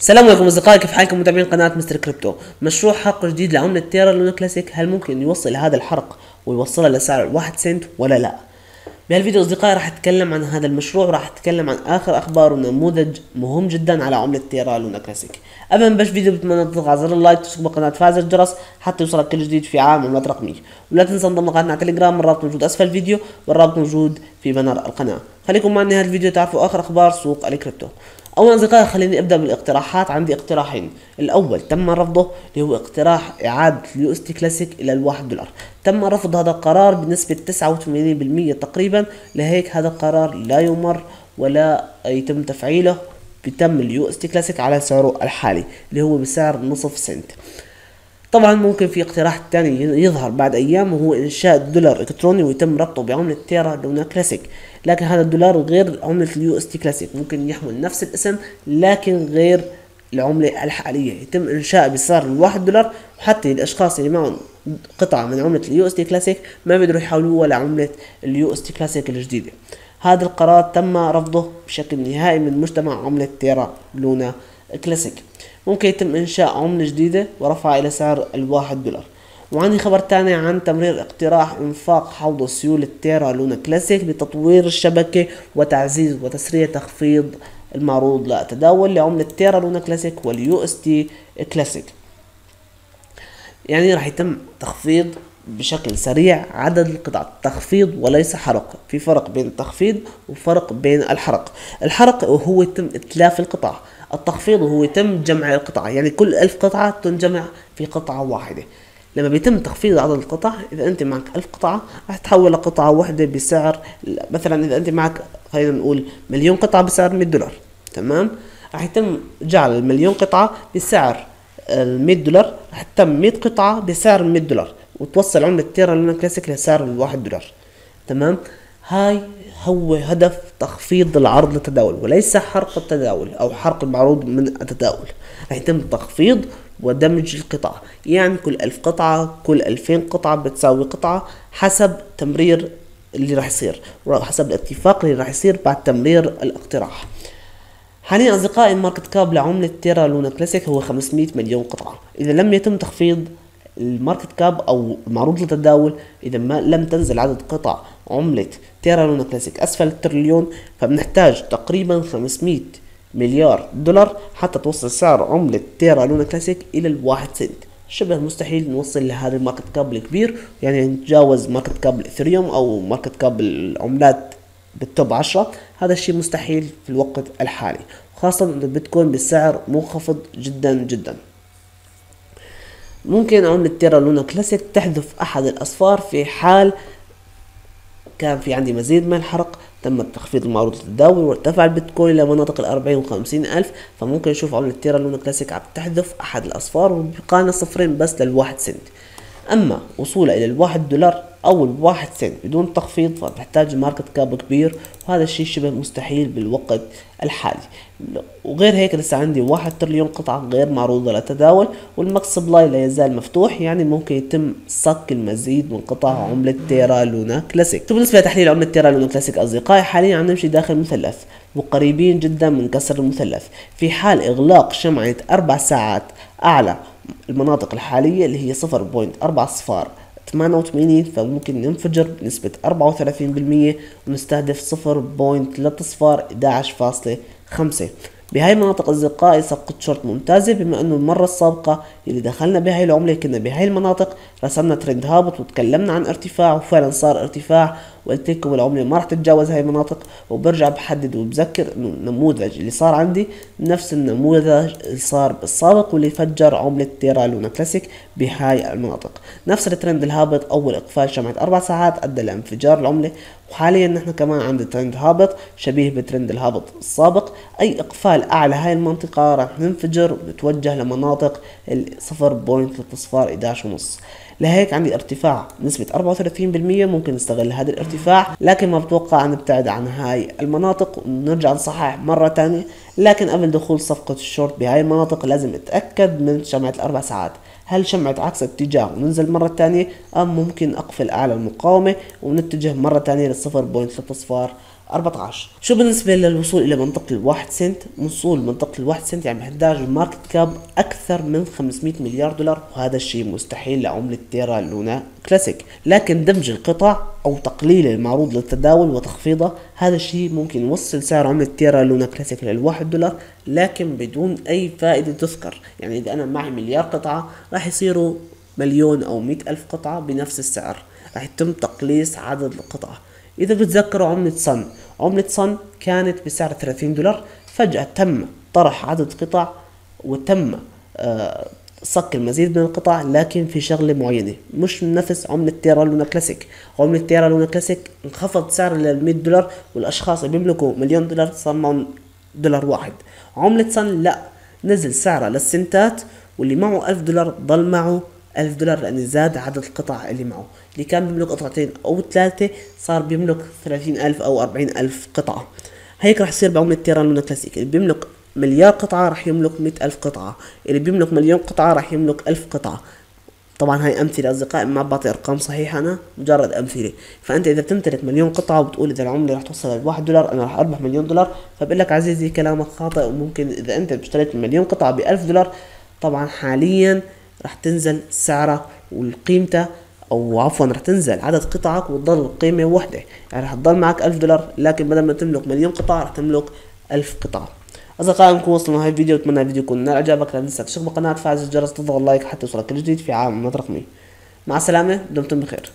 السلام عليكم اصدقائي، كيف حالكم متابعين قناه مستر كريبتو؟ مشروع حرق جديد لعمله تيرا لونا كلاسيك، هل ممكن يوصل هذا الحرق ويوصلها لسعر 1 سنت ولا لا؟ بهالفيديو اصدقائي راح اتكلم عن هذا المشروع وراح اتكلم عن اخر اخبار ونموذج مهم جدا على عمله تيرا لونا كلاسيك. قبل ما نبلش الفيديو بتمنى تضغط على زر اللايك وتشترك بالقناه وتفعل زر الجرس حتى يوصلك كل جديد في عالم العملات الرقميه، ولا تنسى انضم لقناتنا على تليجرام، الرابط موجود اسفل الفيديو والرابط موجود في بنر القناه. خليكم معنا نهايه الفيديو تعرفوا اخر اخبار سوق الكريبتو. اولا اصدقائي خليني ابدا بالاقتراحات، عندي اقتراحين، الاول تم رفضه اللي هو اقتراح اعاده اليو اس تي كلاسيك الى $1، تم رفض هذا القرار بنسبه 89% تقريبا، لهيك هذا القرار لا يمر ولا يتم تفعيله. بيتم اليو اس تي كلاسيك على سعره الحالي اللي هو بسعر نصف سنت. طبعا ممكن في اقتراح ثاني يظهر بعد ايام وهو انشاء دولار الكتروني ويتم ربطه بعمله تيرا لونا كلاسيك، لكن هذا الدولار غير عمله اليو اس تي كلاسيك، ممكن يحمل نفس الاسم لكن غير العمله الحاليه، يتم انشاء بسعر $1، وحتى الاشخاص اللي معهم قطعه من عمله اليو اس تي كلاسيك ما بيقدروا يحولوها لعمله اليو اس تي كلاسيك الجديده. هذا القرار تم رفضه بشكل نهائي من مجتمع عمله تيرا لونا كلاسيك. ممكن يتم انشاء عملة جديدة ورفعها الى سعر $1. وعندي خبر تاني عن تمرير اقتراح انفاق حوض سيولة تيرا لونا كلاسيك لتطوير الشبكة وتعزيز وتسريع تخفيض المعروض للتداول لعملة تيرا لونا كلاسيك واليو اس تي كلاسيك. يعني راح يتم تخفيض بشكل سريع عدد القطع، تخفيض وليس حرق، في فرق بين التخفيض وفرق بين الحرق. الحرق هو يتم اتلاف القطع، التخفيض هو يتم جمع القطع، يعني كل 1000 قطعة تنجمع في قطعة واحدة. لما بيتم تخفيض عدد القطع، إذا أنت معك 1000 قطعة راح تحول لقطعة واحدة بسعر، مثلا إذا أنت معك خلينا نقول مليون قطعة بسعر $100، تمام؟ راح يتم جعل المليون قطعة بسعر $100، راح يتم 100 قطعة بسعر $100 وتوصل عملة تيرا لونا كلاسيك لسعر $1، تمام؟ هاي هو هدف تخفيض العرض للتداول وليس حرق التداول او حرق المعروض من التداول. راح يتم تخفيض ودمج القطع، يعني كل 1000 قطعة كل 2000 قطعة بتساوي قطعة حسب تمرير اللي راح يصير وحسب الاتفاق اللي راح يصير بعد تمرير الاقتراح. حاليا اصدقائي الماركت كاب لعملة تيرا لونا كلاسيك هو 500 مليون قطعة. اذا لم يتم تخفيض الماركت كاب او المعروض للتداول، اذا ما لم تنزل عدد قطع عملة تيرا لونا كلاسيك اسفل التريليون، فبنحتاج تقريبا 500 مليار دولار حتى توصل سعر عملة تيرا لونا كلاسيك الى ال1 سنت. شبه مستحيل نوصل لهذا الماركت كاب الكبير، يعني نتجاوز ماركت كاب الاثريوم او ماركت كاب العملات بالتوب 10، هذا الشيء مستحيل في الوقت الحالي، خاصة ان البيتكوين بالسعر منخفض جدا جدا. ممكن عملة تيرا لونا كلاسيك تحذف احد الاصفار في حال كان في عندي مزيد من الحرق، تم تخفيض المعروض للتداول وارتفع البيتكوين الى مناطق ال40 و50 ألف، فممكن نشوف عملة تيرا لونا كلاسيك عم تحذف احد الاصفار وبقالنا صفرين بس لل1 سنت. اما وصولها الى $1 او ال1 سنت بدون تخفيض، فبتحتاج ماركت كاب كبير وهذا الشيء شبه مستحيل بالوقت الحالي. وغير هيك لسه عندي 1 تريليون قطعة غير معروضة للتداول، والماكس سبلاي لا يزال مفتوح، يعني ممكن يتم صك المزيد من قطع عملة تيرا لونا كلاسيك. بالنسبة لتحليل عملة تيرا لونا كلاسيك اصدقائي، حاليا عم نمشي داخل مثلث وقريبين جدا من كسر المثلث. في حال اغلاق شمعة 4 ساعات اعلى المناطق الحالية اللي هي 0.488، فممكن ينفجر بنسبة 34% ونستهدف 0.311.5. بهاي المناطق اصدقائي صفقة شورت ممتازة، بما انه المرة السابقة اللي دخلنا بهاي العملة كنا بهاي المناطق، رسمنا ترند هابط وتكلمنا عن ارتفاع وفعلا صار ارتفاع، وقلت لكم العملة ما راح تتجاوز هاي المناطق. وبرجع بحدد وبذكر انه النموذج اللي صار عندي نفس النموذج اللي صار بالسابق واللي فجر عملة تيرا لونا كلاسيك بهاي المناطق، نفس الترند الهابط. اول اقفال شمعة 4 ساعات ادى لانفجار العملة، وحاليا نحن كمان عند ترند هابط شبيه بترند الهابط السابق. اي اقفال اعلى هاي المنطقة راح ننفجر ونتوجه لمناطق 0.311.5. لهيك عندي ارتفاع نسبة 34%، ممكن نستغل هذا الارتفاع، لكن ما بتوقع نبتعد عن هاي المناطق ونرجع نصحح مرة تانية. لكن قبل دخول صفقة الشورت بهاي المناطق لازم اتأكد من شمعة 4 ساعات، هل شمعة عكس اتجاه وننزل مرة تانية، أم ممكن أقفل أعلى المقاومة ونتجه مرة تانية لل0.3 14. شو بالنسبة للوصول الى منطقة الواحد سنت؟ وصول منطقة الواحد سنت يعني بحتاج الماركت كاب اكثر من 500 مليار دولار، وهذا الشيء مستحيل لعملة تيرا لونا كلاسيك. لكن دمج القطع او تقليل المعروض للتداول وتخفيضه، هذا الشيء ممكن يوصل سعر عملة تيرا لونا كلاسيك للواحد دولار، لكن بدون اي فائدة تذكر. يعني اذا انا معي مليار قطعة راح يصيروا مليون او 100,000 قطعة بنفس السعر، راح يتم تقليص عدد القطع. إذا بتذكروا عملة صن، عملة صن كانت بسعر 30 دولار، فجأة تم طرح عدد قطع وتم صك المزيد من القطع، لكن في شغلة معينة مش نفس عملة تيرا لونا كلاسيك. عملة تيرا لونا كلاسيك انخفض سعر لل 100 دولار والأشخاص اللي بيملكوا مليون دولار صار معهم دولار واحد. عملة صن لا، نزل سعرها للسنتات، واللي معه 1000 دولار ضل معه 1000 دولار لأن زاد عدد القطع اللي معه. اللي كان بيملك قطعتين أو 3 صار بيملك 30,000 أو 40,000 قطعة. هيك رح يصير بعملة تيرا لونا كلاسيك، اللي بيملك مليار قطعة رح يملك 100,000 قطعة، اللي بيملك مليون قطعة رح يملك 1000 قطعة. طبعا هاي أمثلة أصدقائي، ما بعطي أرقام صحيحة، أنا مجرد أمثلة. فأنت إذا بتمتلك مليون قطعة وبتقول إذا العملة رح توصل للواحد دولار أنا رح أربح مليون دولار، فبقول لك عزيزي كلامك خاطئ. وممكن إذا أنت اشتريت مليون قطعة ب1000 دولار طبعا حاليا رح تنزل سعرها وقيمتها، او عفوا رح تنزل عدد قطعك وتضل القيمة وحدة، يعني رح تضل معك 1000 دولار لكن بدل ما تملك مليون قطعة رح تملك 1000 قطعة. اصدقائي نكون وصلنا لهي الفيديو، اتمنى الفيديو يكون نال اعجابك. لا تنسى تشترك بالقناة، تفعل زر الجرس، تضغط لايك حتى يوصلك الجديد في عالمنا رقمي. مع السلامة، دمتم بخير.